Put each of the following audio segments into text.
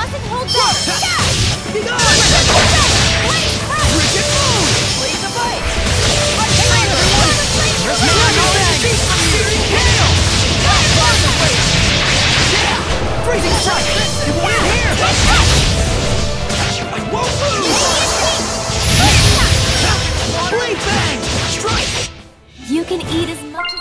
mustn't hold back! Be gone! Bridget, move! Please avoid! Freezing strike! It won't end here! I won't move! Blade bang! Strike! You can eat as much as...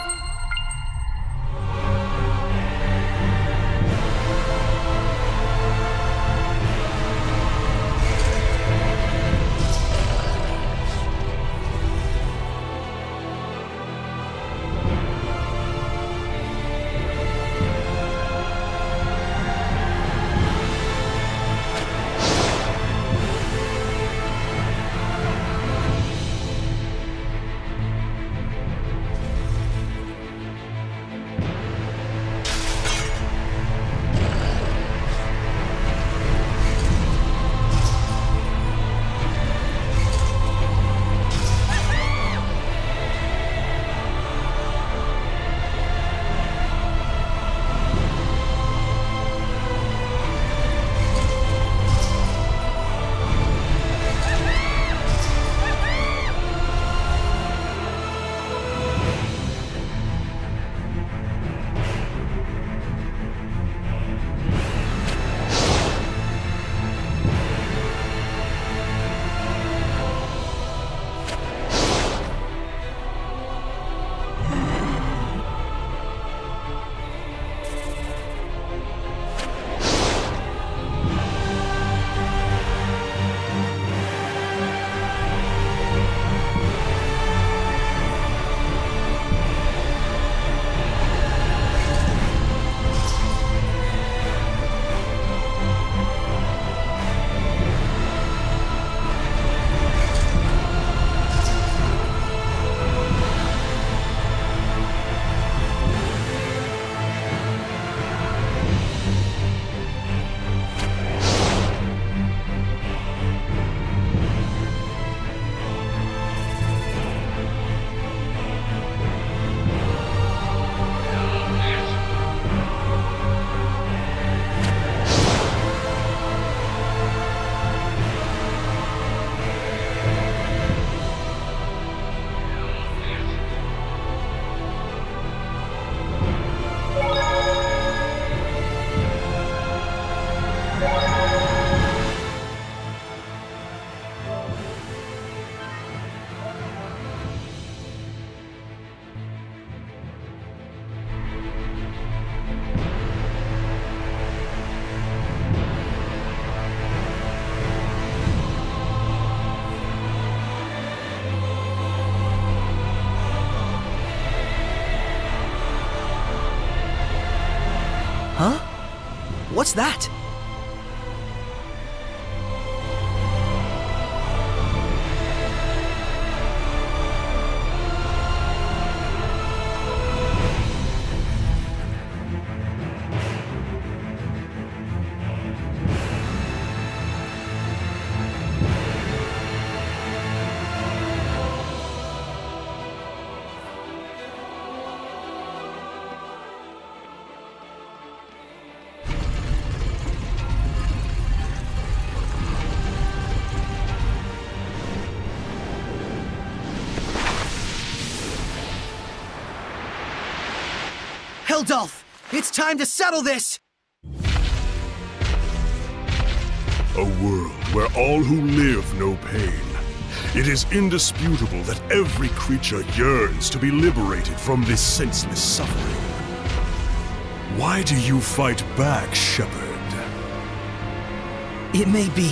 What's that? Heldalf, it's time to settle this! A world where all who live know pain. It is indisputable that every creature yearns to be liberated from this senseless suffering. Why do you fight back, Shepard? It may be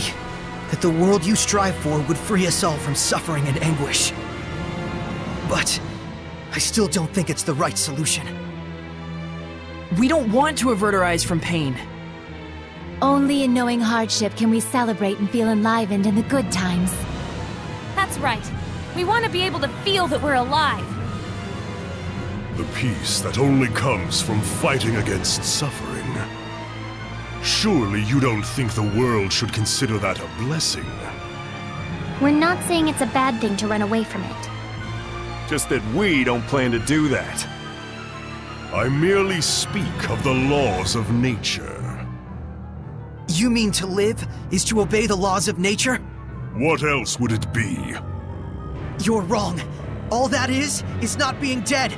that the world you strive for would free us all from suffering and anguish. But I still don't think it's the right solution. We don't want to avert our eyes from pain. Only in knowing hardship can we celebrate and feel enlivened in the good times. That's right. We want to be able to feel that we're alive. The peace that only comes from fighting against suffering. Surely you don't think the world should consider that a blessing? We're not saying it's a bad thing to run away from it. Just that we don't plan to do that. I merely speak of the laws of nature. you mean to live is to obey the laws of nature? What else would it be? You're wrong. All that is not being dead.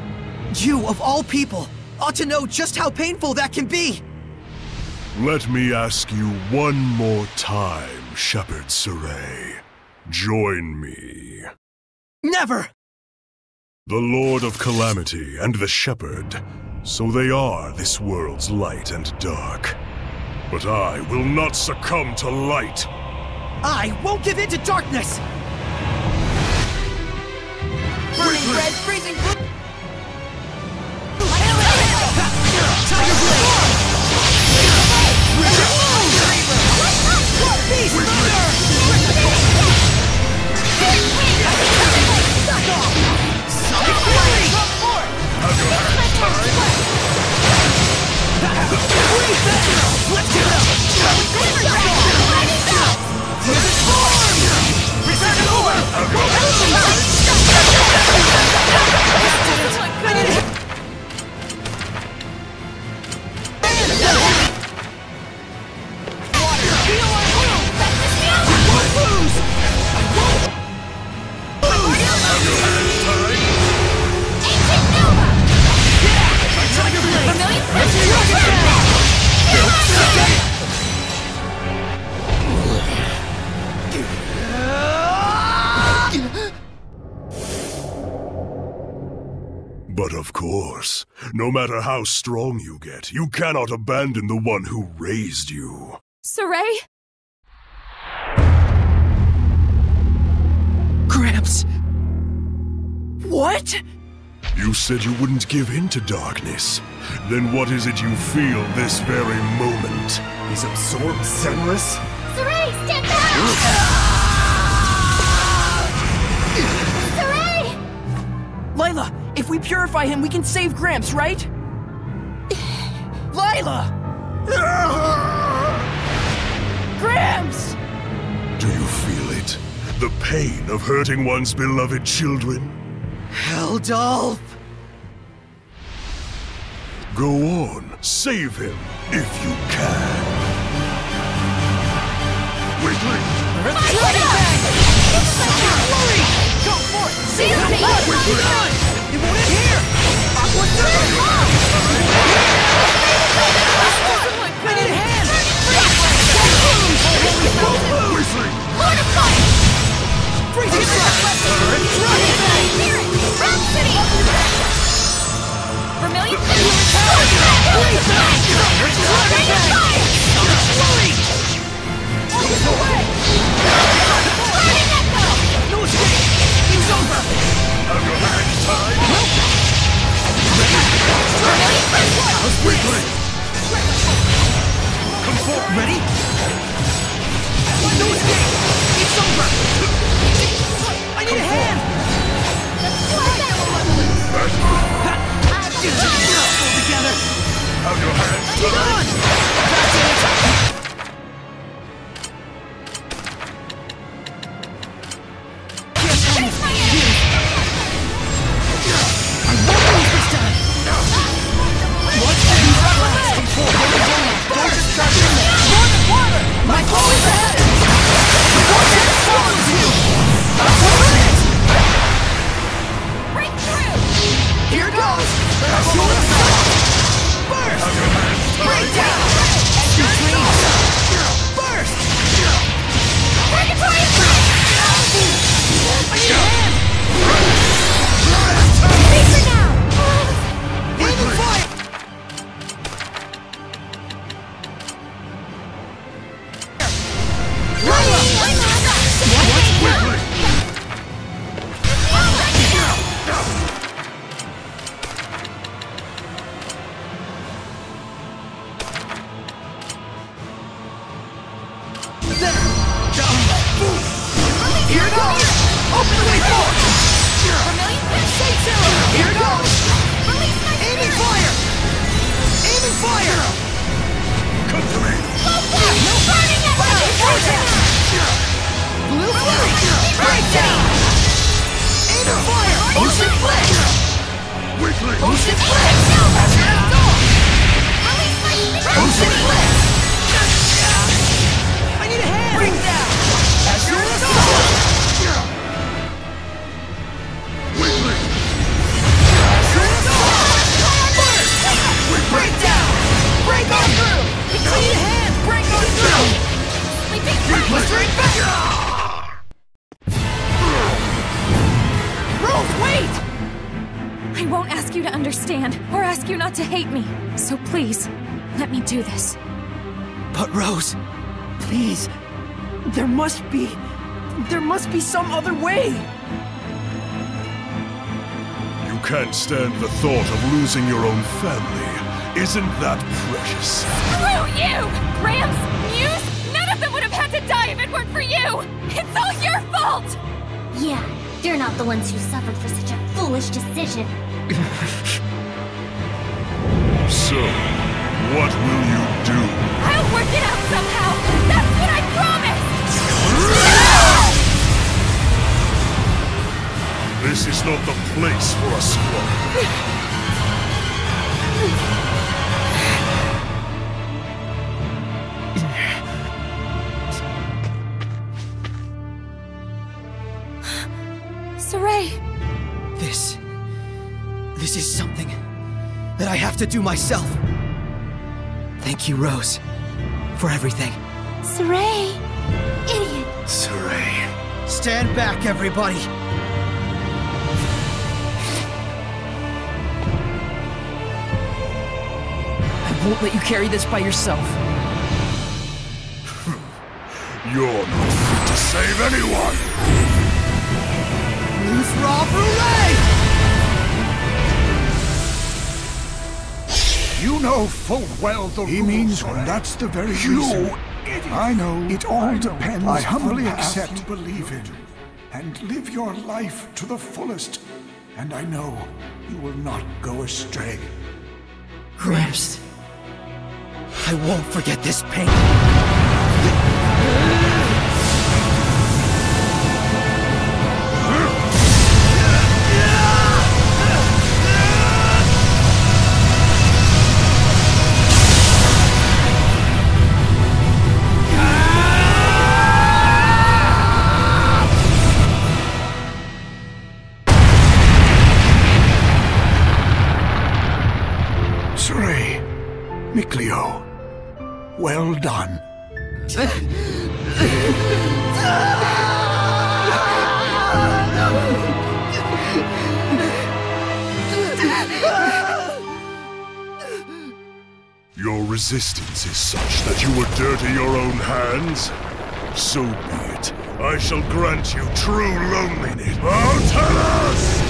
You, of all people, ought to know just how painful that can be. Let me ask you one more time, Shepherd Sorey. Join me. Never! The Lord of Calamity and the Shepherd, so they are this world's light and dark. But I will not succumb to light. I won't give in to darkness! Burning red, freezing blue! But of course, no matter how strong you get, you cannot abandon the one who raised you. Sorey? Gramps! What? You said you wouldn't give in to darkness. Then what is it you feel this very moment? He's absorbed, senseless? Sorey, step back! Sorey! Lailah! If we purify him, we can save Gramps, right? Lailah! Gramps! Do you feel it? The pain of hurting one's beloved children? Heldalf! Go on, save him, if you can. Wait! Go for it! See you! It won't end here! What's the wrong? I need a hand! Lord of Calamity! Bring him back! Ready? No escape! It's over! I need a hand! Pull together! Have your hands Ocean Blitz! Release my understand or ask you not to hate me. So please, let me do this. But Rose, please, there must be some other way. You can't stand the thought of losing your own family. Isn't that precious? Screw you! Rams, Muse, none of them would have had to die if it weren't for you! It's all your fault! Yeah, you're not the ones who suffered for such a foolish decision. So, what will you do? I'll work it out somehow! That's what I promised! This is not the place for a squad. Sorey! This is something that I have to do myself. Thank you, Rose, for everything. Sorey! Idiot! Sorey! Stand back, everybody! I won't let you carry this by yourself. You're not fit to save anyone! Loose raw roulette! You know full well the rules. He means when that's the very reason. You idiot! I know. It all depends. I humbly accept you believe in, and live your life to the fullest. And I know you will not go astray. Gramps, I won't forget this pain. Miklio, well done. Your resistance is such that you would dirty your own hands? So be it. I shall grant you true loneliness. Oh, tell us!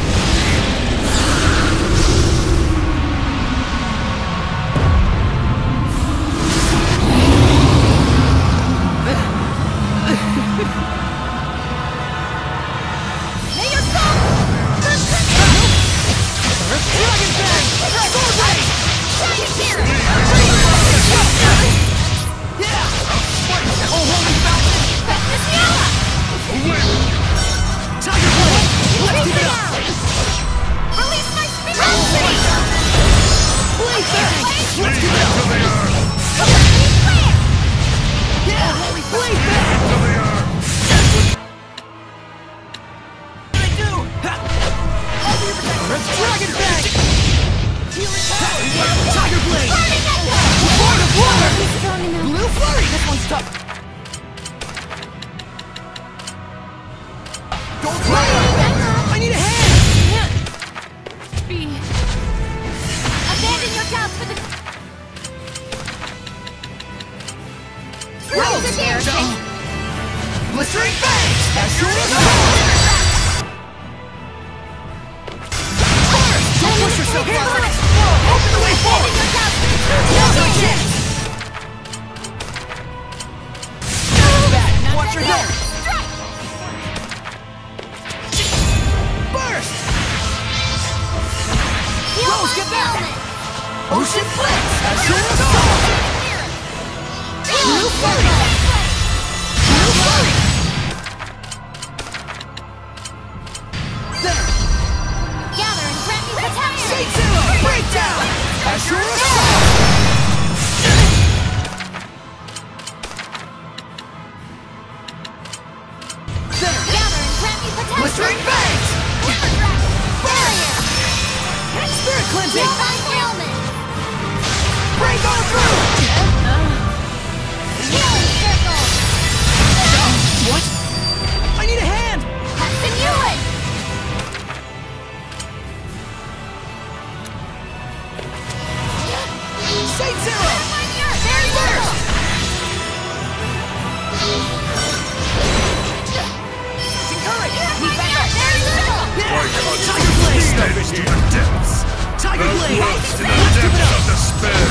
Rose walks to the depths of despair.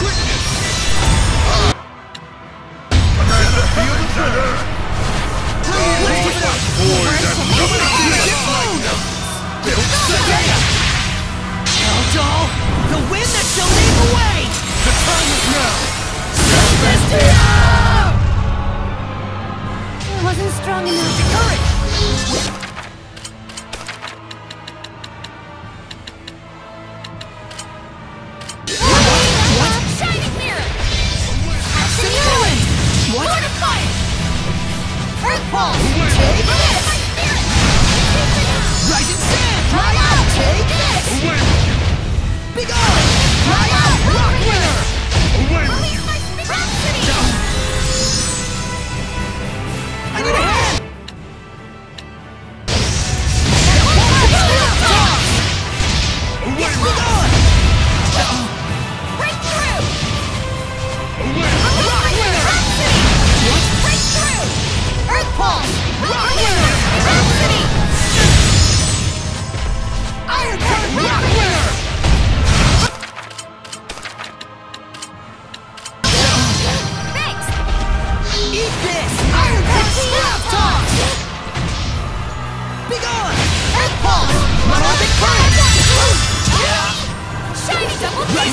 Goodness! But there's a field to her. Rose was void and nothing. Built Sorey! Heldalf, the wind that shall lead the way! The time is now! Celestia! I wasn't strong enough to courage! My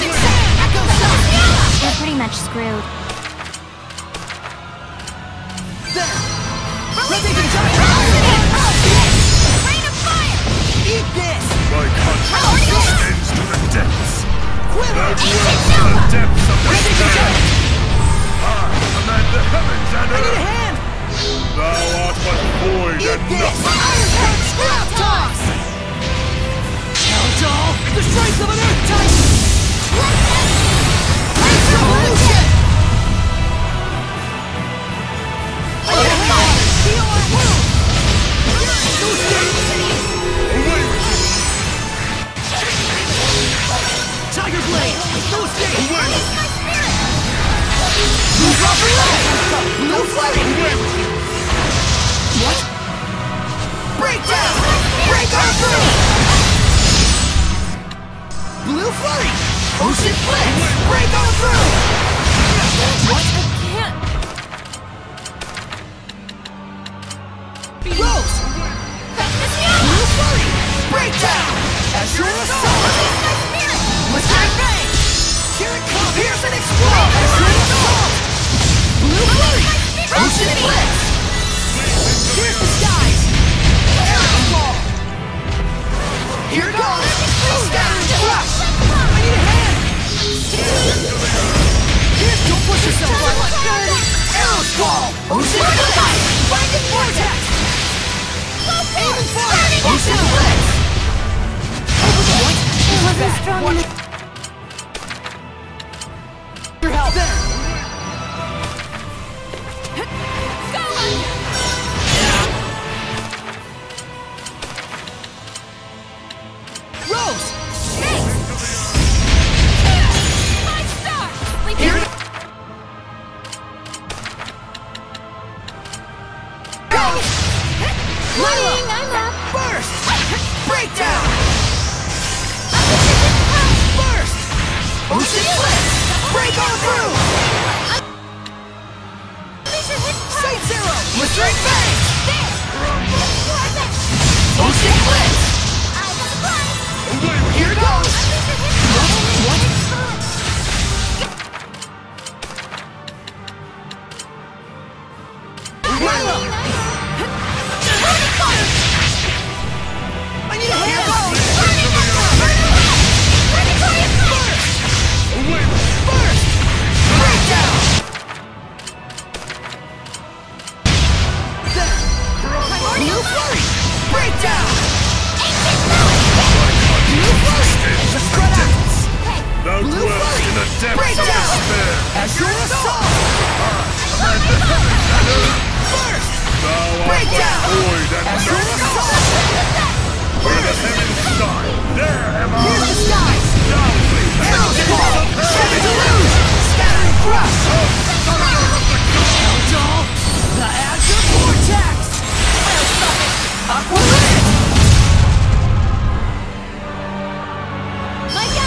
God!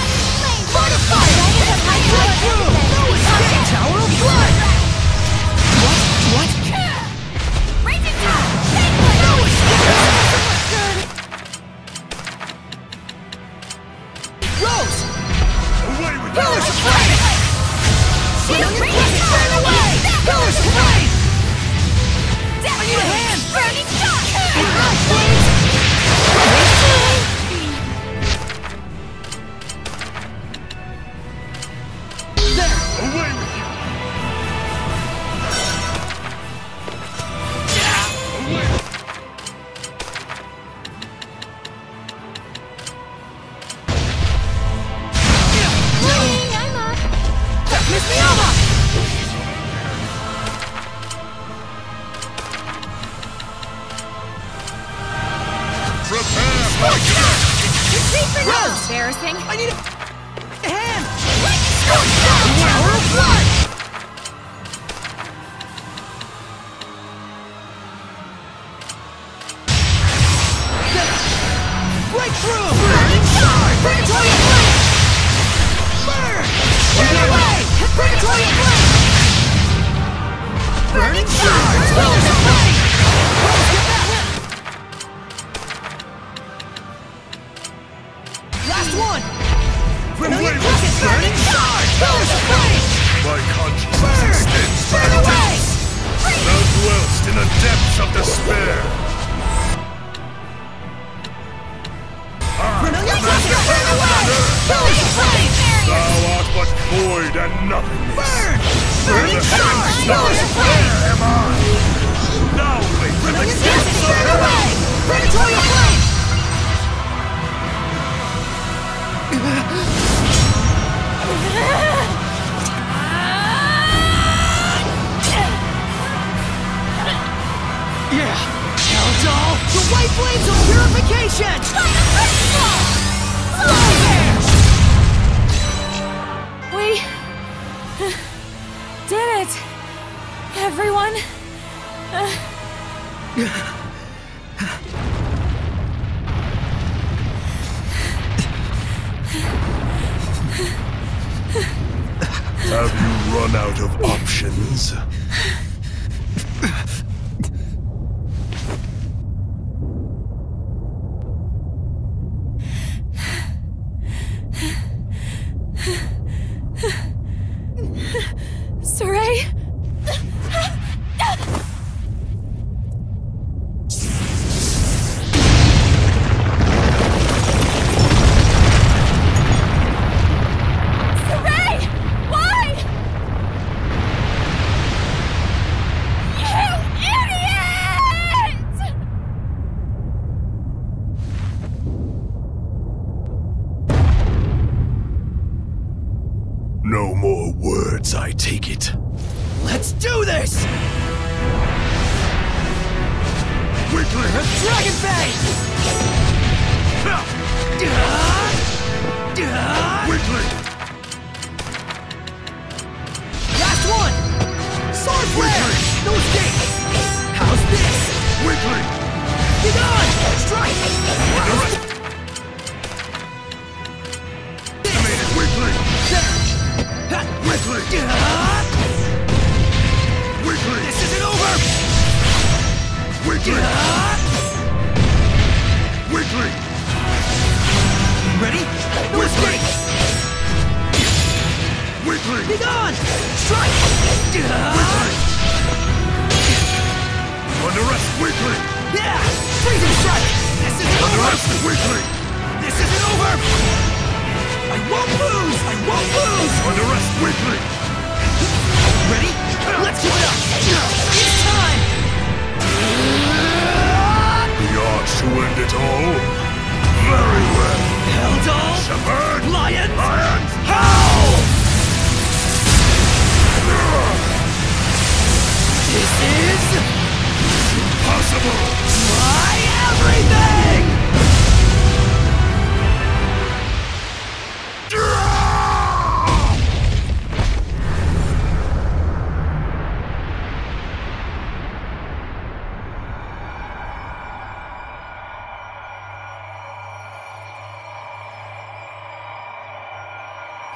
embarrassing. I need a hand! Let's go down! Power of blood!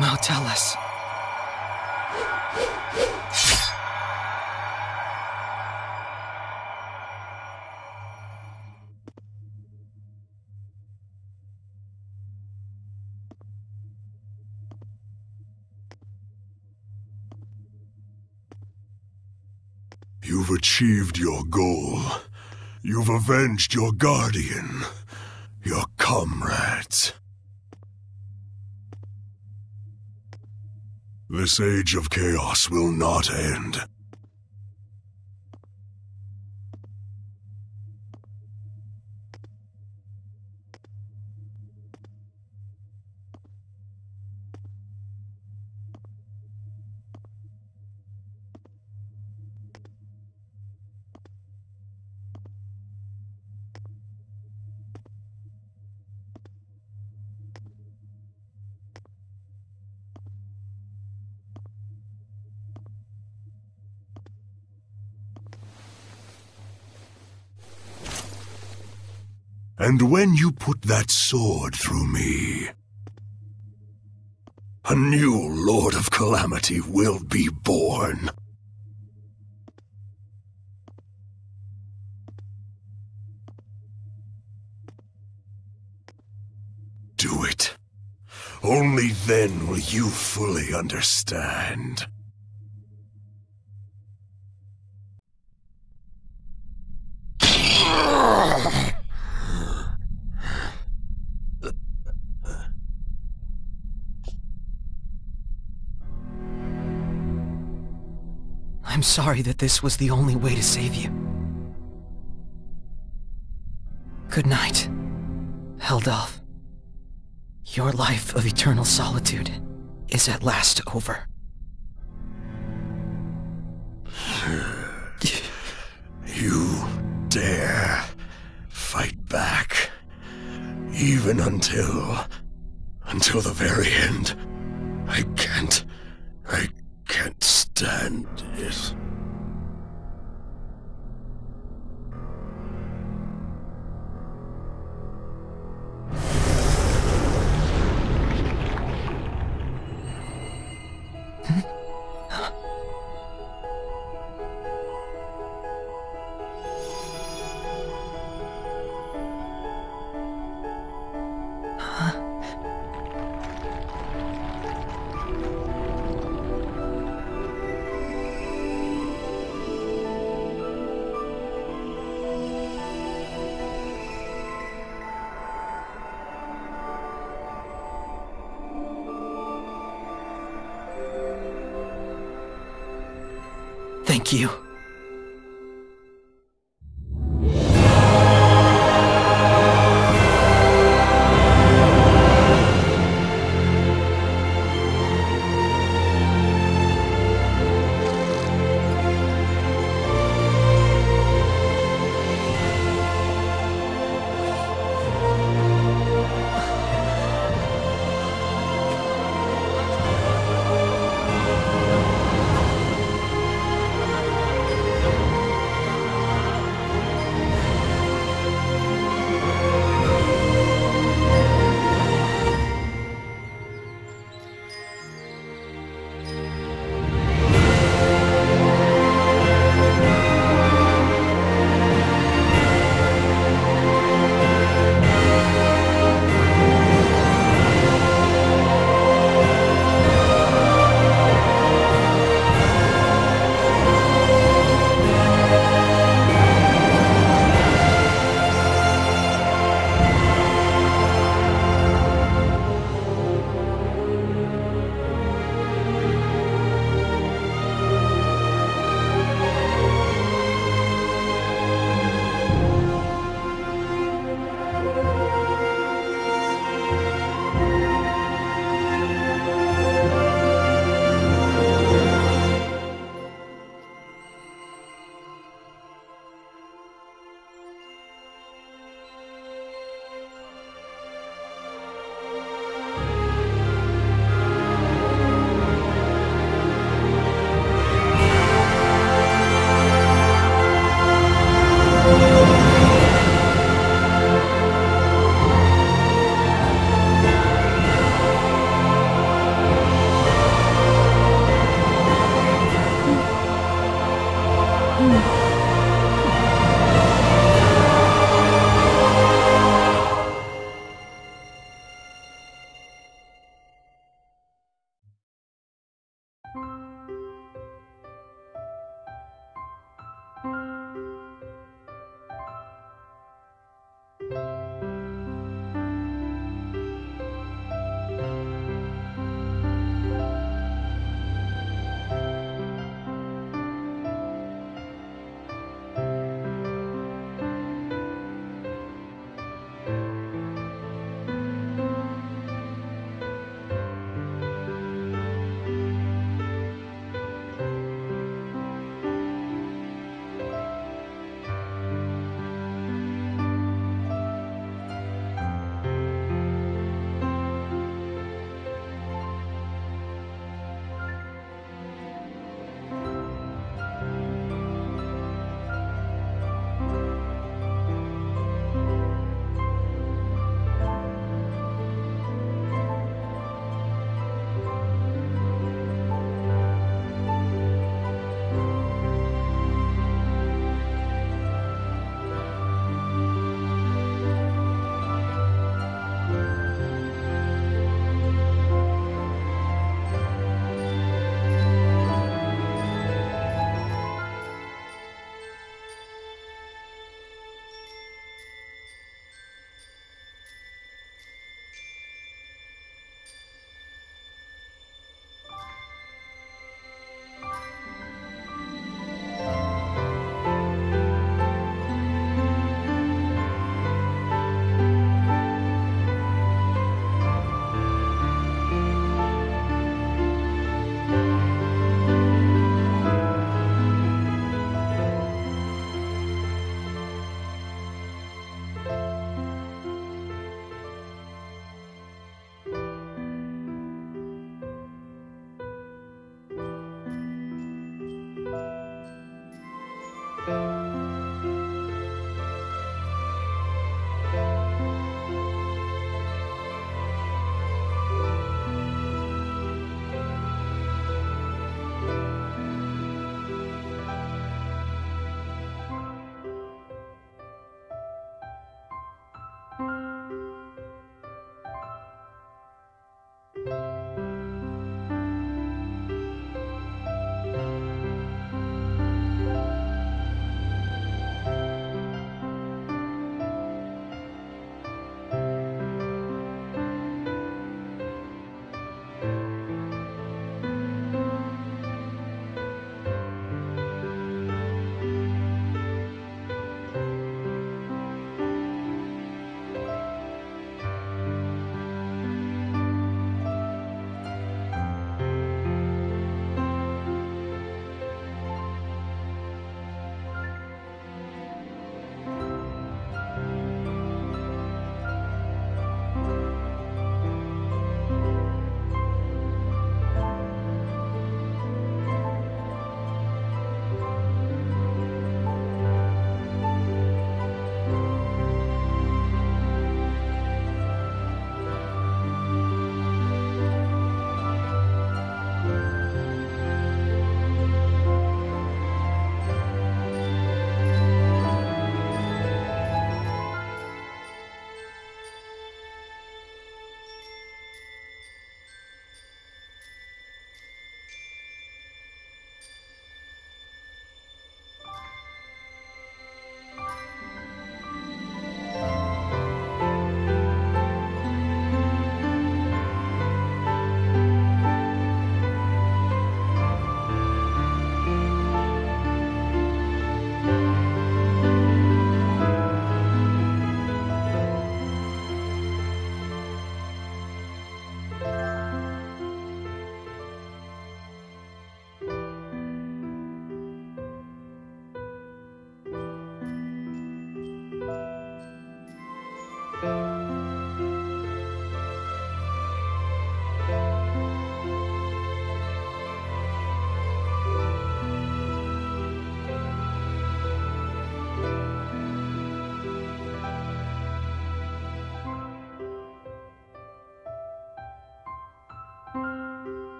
Now tell us. You've achieved your goal. You've avenged your guardian, your comrades. This age of chaos will not end. And when you put that sword through me, a new Lord of Calamity will be born. Do it. Only then will you fully understand. I'm sorry that this was the only way to save you. Good night, Heldalf. Your life of eternal solitude is at last over. You dare fight back, even until the very end. I can't stand it. Thank you.